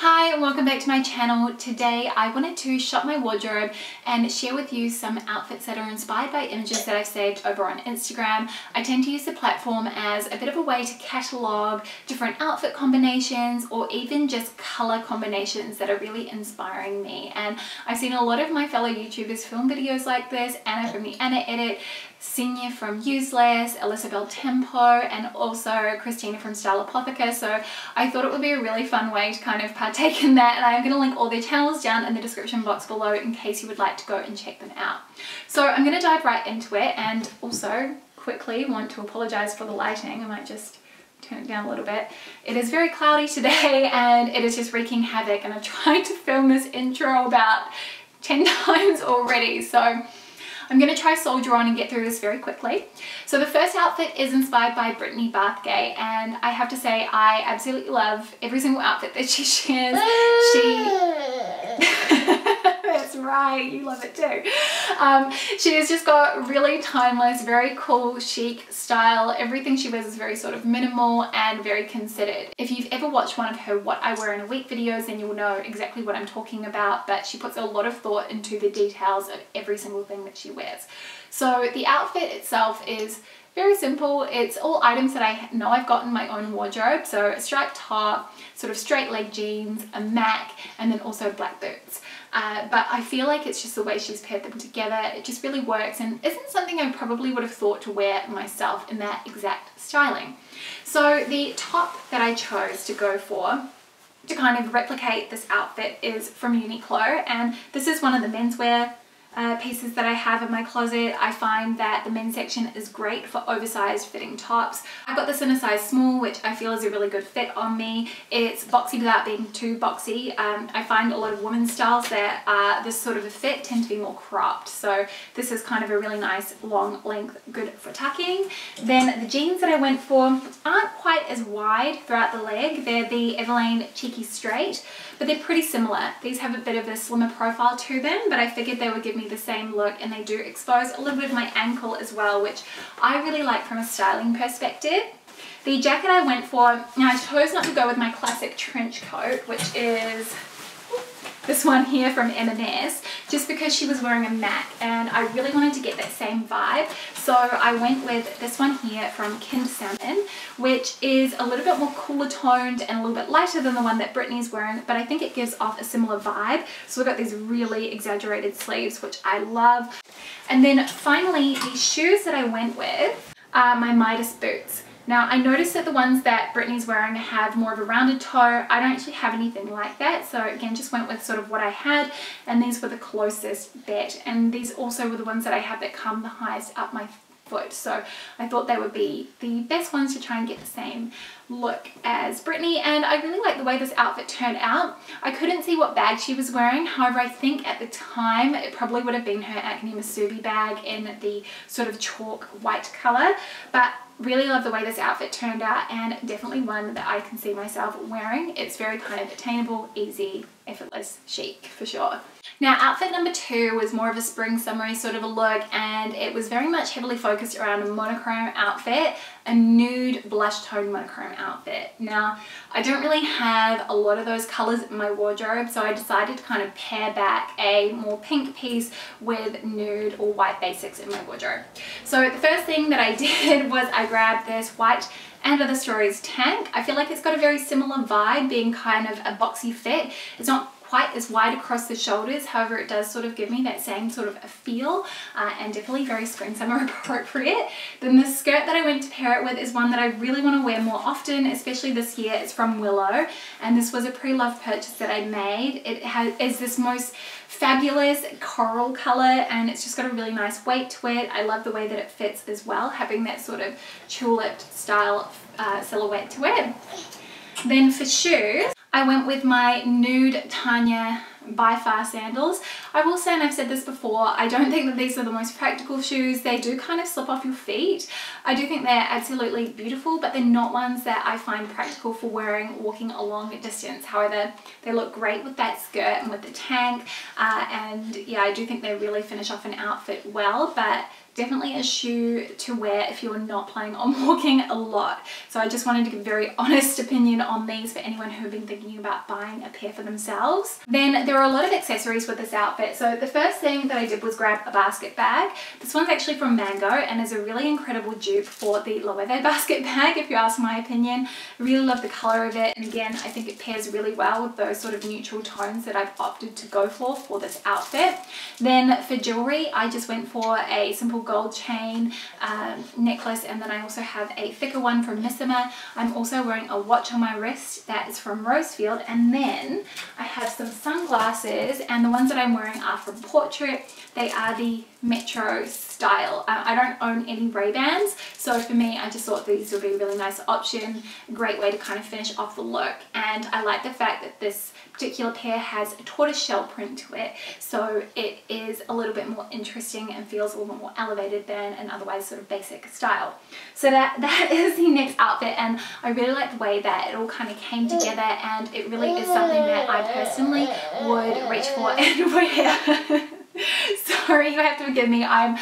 Hi, welcome back to my channel. Today I wanted to shop my wardrobe and share with you some outfits that are inspired by images that I've saved over on Instagram. I tend to use the platform as a bit of a way to catalogue different outfit combinations or even just colour combinations that are really inspiring me. And I've seen a lot of my fellow YouTubers film videos like this, Anna from The Anna Edit, Signe from Use Less, Alyssa Beltempo, and also Christina from Style Apotheca, so I thought it would be a really fun way to kind of partake in that, and I'm going to link all their channels down in the description box below in case you would like to go and check them out. So I'm going to dive right into it, and also quickly want to apologise for the lighting. I might just turn it down a little bit. It is very cloudy today and it is just wreaking havoc, and I've tried to film this intro about 10 times already, so I'm going to try soldier on and get through this very quickly. So the first outfit is inspired by Brittany Bathgate, and I have to say I absolutely love every single outfit that she shares. That's right, you love it too. She has just got really timeless, very cool, chic style. Everything she wears is very sort of minimal and very considered. If you've ever watched one of her What I Wear in a Week videos, then you'll know exactly what I'm talking about, but she puts a lot of thought into the details of every single thing that she wears. So the outfit itself is very simple. It's all items that I know I've got in my own wardrobe, so a striped top, sort of straight leg jeans, a MAC, and then also black boots. But I feel like it's just the way she's paired them together. It just really works and isn't something I probably would have thought to wear myself in that exact styling. So the top that I chose to go for to kind of replicate this outfit is from Uniqlo, and this is one of the menswear pieces that I have in my closet. I find that the men's section is great for oversized fitting tops. I got this in a size small, which I feel is a really good fit on me. It's boxy without being too boxy. I find a lot of women's styles that are this sort of a fit tend to be more cropped, so this is kind of a really nice long length, good for tucking. Then the jeans that I went for aren't quite as wide throughout the leg. They're the Everlane Cheeky Straight, but they're pretty similar. These have a bit of a slimmer profile to them, but I figured they would give me the same look, and they do expose a little bit of my ankle as well, which I really like from a styling perspective. The jacket I went for, now I chose not to go with my classic trench coat, which is this one here from M&S, just because she was wearing a MAC and I really wanted to get that same vibe. So I went with this one here from Kindersalmon, which is a little bit more cooler toned and a little bit lighter than the one that Brittany's wearing, but I think it gives off a similar vibe. So we've got these really exaggerated sleeves, which I love. And then finally, the shoes that I went with are my Midas boots. Now, I noticed that the ones that Brittany's wearing have more of a rounded toe. I don't actually have anything like that, so again, just went with sort of what I had, and these were the closest bet. And these also were the ones that I have that come the highest up my foot, so I thought they would be the best ones to try and get the same look as Brittany. And I really like the way this outfit turned out. I couldn't see what bag she was wearing, however I think at the time it probably would have been her Acne Musubi bag in the sort of chalk white colour, but really love the way this outfit turned out, and definitely one that I can see myself wearing. It's very kind of attainable, easy, effortless, chic for sure. Now, outfit number two was more of a spring summery sort of a look, and it was very much heavily focused around a monochrome outfit, a nude blush tone monochrome outfit. Now, I don't really have a lot of those colors in my wardrobe, so I decided to kind of pair back a more pink piece with nude or white basics in my wardrobe. So the first thing that I did was I grabbed this white And Other Stories tank. I feel like it's got a very similar vibe, being kind of a boxy fit. It's not quite as wide across the shoulders, however it does sort of give me that same sort of a feel, and definitely very spring summer appropriate. Then the skirt that I went to pair it with is one that I really want to wear more often, especially this year. It's from Willow, and this was a pre-loved purchase that I made. It is this most fabulous coral color, and it's just got a really nice weight to it. I love the way that it fits as well, having that sort of tulip style silhouette to it. Then for shoes, I went with my nude Tanya By Far sandals. I will say, and I've said this before, I don't think that these are the most practical shoes. They do kind of slip off your feet. I do think they're absolutely beautiful, but they're not ones that I find practical for wearing walking a long distance. However, they look great with that skirt and with the tank, and yeah, I do think they really finish off an outfit well, but definitely a shoe to wear if you're not planning on walking a lot. So I just wanted to give a very honest opinion on these for anyone who've been thinking about buying a pair for themselves. Then there are a lot of accessories with this outfit. So the first thing that I did was grab a basket bag. This one's actually from Mango and is a really incredible dupe for the Loewe basket bag, if you ask my opinion. I really love the color of it, and again I think it pairs really well with those sort of neutral tones that I've opted to go for this outfit. Then for jewelry, I just went for a simple gold chain, necklace, and then I also have a thicker one from Missoma. I'm also wearing a watch on my wrist that is from Rosefield, and then I have some sunglasses, and the ones that I'm wearing are from Portrait. They are the Metro style. I don't own any Ray-Bans, so for me I just thought these would be a really nice option, a great way to kind of finish off the look. And I like the fact that this particular pair has a tortoiseshell print to it, so it is a little bit more interesting and feels a little bit more elevated than an otherwise sort of basic style. So that is the next outfit, and I really like the way that it all kind of came together, and it really is something that I personally would reach for and wear. Sorry, you have to forgive me. I'm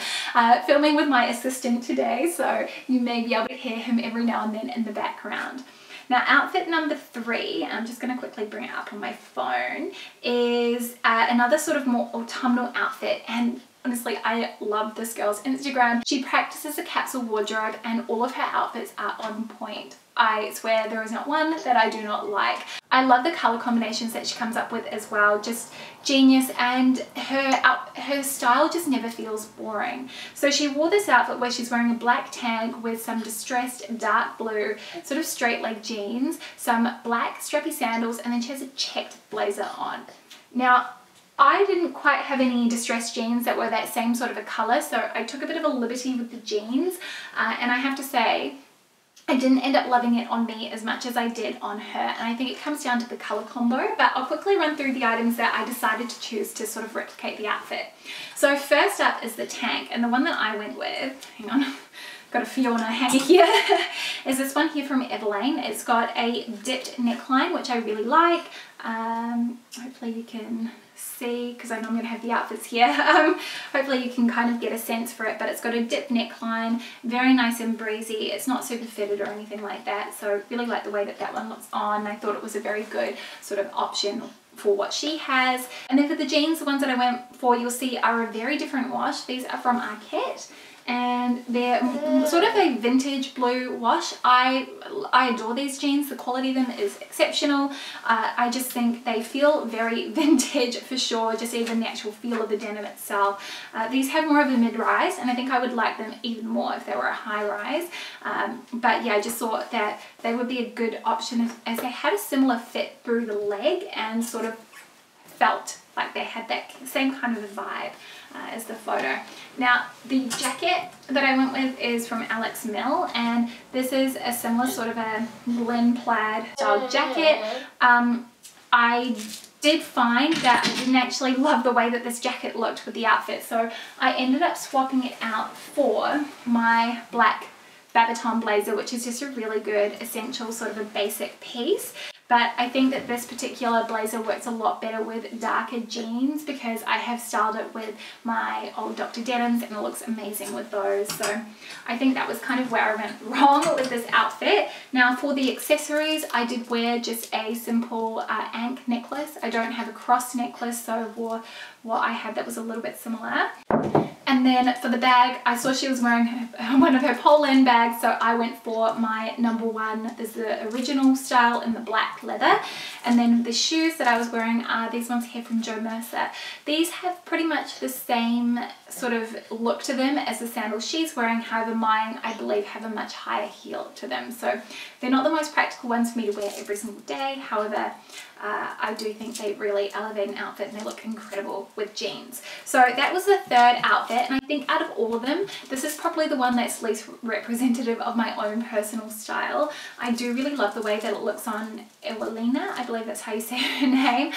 filming with my assistant today, so you may be able to hear him every now and then in the background. Now, outfit number three, I'm just going to quickly bring it up on my phone, is another sort of more autumnal outfit. And honestly, I love this girl's Instagram. She practices a capsule wardrobe and all of her outfits are on point. I swear there is not one that I do not like. I love the color combinations that she comes up with as well, just genius, and her style just never feels boring. So she wore this outfit where she's wearing a black tag with some distressed dark blue sort of straight leg jeans, some black strappy sandals, and then she has a checked blazer on. Now, I didn't quite have any distressed jeans that were that same sort of a color, so I took a bit of a liberty with the jeans, and I have to say, I didn't end up loving it on me as much as I did on her, and I think it comes down to the color combo. But I'll quickly run through the items that I decided to choose to sort of replicate the outfit. So first up is the tank, and the one that I went with, hang on, got a Fiona hanger here, is this one here from Everlane. It's got a dipped neckline, which I really like. Hopefully you can see, because I know I'm going to have the outfits here, hopefully you can kind of get a sense for it, but it's got a dip neckline, very nice and breezy. It's not super fitted or anything like that, so really like the way that that one looks on. I thought it was a very good sort of option for what she has. And then for the jeans, the ones that I went for, you'll see are a very different wash. These are from Arquette, and they're sort of a vintage blue wash. I adore these jeans. The quality of them is exceptional. I just think they feel very vintage for sure, just even the actual feel of the denim itself. These have more of a mid-rise, and I think I would like them even more if they were a high-rise. But yeah, I just thought that they would be a good option as they had a similar fit through the leg and sort of felt like they had that same kind of a vibe as the photo. Now, the jacket that I went with is from Alex Mill, and this is a similar sort of a blend plaid style jacket. I did find that I didn't actually love the way that this jacket looked with the outfit, so I ended up swapping it out for my black Babaton blazer, which is just a really good essential sort of a basic piece. But I think that this particular blazer works a lot better with darker jeans, because I have styled it with my old Dr. Denims and it looks amazing with those. So I think that was kind of where I went wrong with this outfit. Now for the accessories, I did wear just a simple ank necklace. I don't have a cross necklace, so I wore what I had that was a little bit similar. And then for the bag, I saw she was wearing one of her Poland bags, so I went for my number one. There's the original style in the black leather. And then the shoes that I was wearing are these ones here from Jo Mercer. These have pretty much the same sort of look to them as the sandals she's wearing, however mine, I believe, have a much higher heel to them. So they're not the most practical ones for me to wear every single day, however, I do think they really elevate an outfit and they look incredible with jeans. So that was the third outfit, and I think out of all of them, this is probably the one that's least representative of my own personal style. I do really love the way that it looks on Ewelina, I believe that's how you say her name,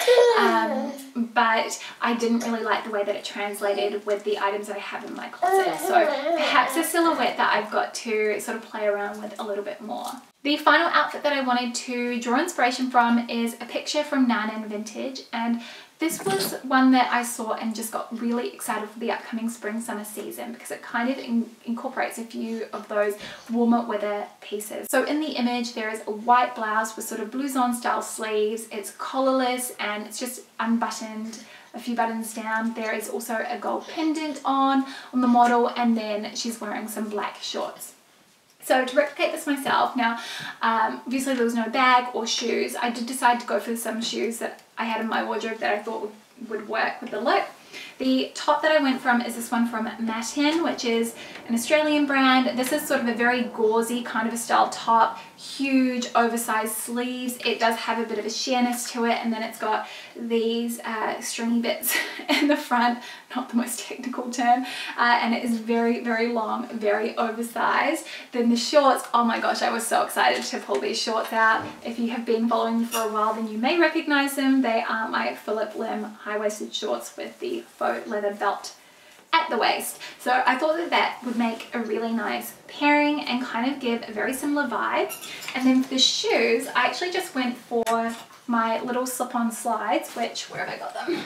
but I didn't really like the way that it translated with the items that I have in my closet, so perhaps a silhouette that I've got to sort of play around with a little bit more. The final outfit that I wanted to draw inspiration from is a picture from Nanin Vintage, and this was one that I saw and just got really excited for the upcoming spring-summer season because it kind of incorporates a few of those warmer weather pieces. So in the image there is a white blouse with sort of blouson style sleeves, it's collarless and it's just unbuttoned, a few buttons down. There is also a gold pendant on the model, and then she's wearing some black shorts. So to replicate this myself, now obviously there was no bag or shoes. I did decide to go for some shoes that I had in my wardrobe that I thought would work with the look. The top that I went from is this one from Matin, which is an Australian brand. This is sort of a very gauzy kind of a style top, huge oversized sleeves. It does have a bit of a sheerness to it, and then it's got these stringy bits in the front, not the most technical term, and it is very, very long, very oversized. Then the shorts, oh my gosh, I was so excited to pull these shorts out. If you have been following me for a while, then you may recognize them. They are my Phillip Lim high-waisted shorts with the faux leather belt at the waist. So I thought that that would make a really nice pairing and kind of give a very similar vibe. And then for the shoes, I actually just went for my little slip-on slides, which, where have I got them?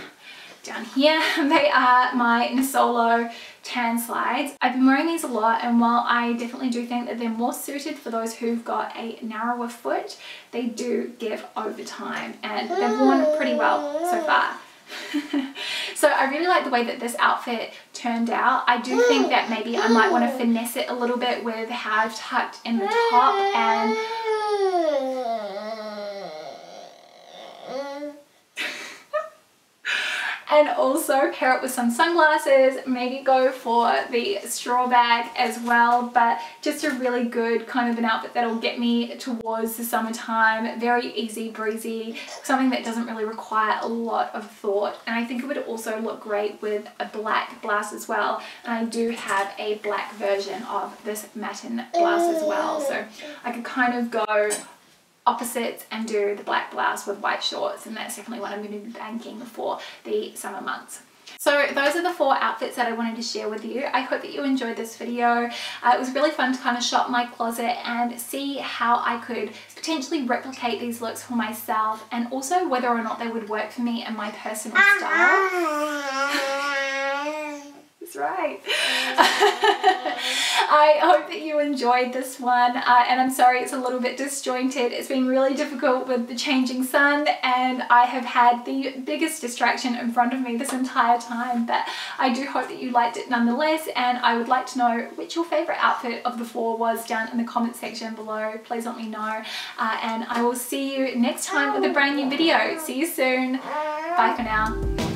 Down here. They are my Nisolo tan slides. I've been wearing these a lot, and while I definitely do think that they're more suited for those who've got a narrower foot, they do give over time, and they've worn pretty well so far. So I really like the way that this outfit turned out. I do think that maybe I might want to finesse it a little bit with how I've tucked in the top, and also pair it with some sunglasses, maybe go for the straw bag as well, but just a really good kind of an outfit that'll get me towards the summertime, very easy breezy, something that doesn't really require a lot of thought. And I think it would also look great with a black blouse as well, and I do have a black version of this Matin blouse as well, so I could kind of go opposites and do the black blouse with white shorts, and that's definitely what I'm going to be banking for the summer months. So those are the four outfits that I wanted to share with you. I hope that you enjoyed this video. It was really fun to kind of shop my closet and see how I could potentially replicate these looks for myself, and also whether or not they would work for me and my personal style. Right. I hope that you enjoyed this one, and I'm sorry it's a little bit disjointed. It's been really difficult with the changing sun, and I have had the biggest distraction in front of me this entire time, but I do hope that you liked it nonetheless, and I would like to know which your favorite outfit of the four was down in the comment section below. Please let me know, and I will see you next time with a brand new video. See you soon. Bye for now.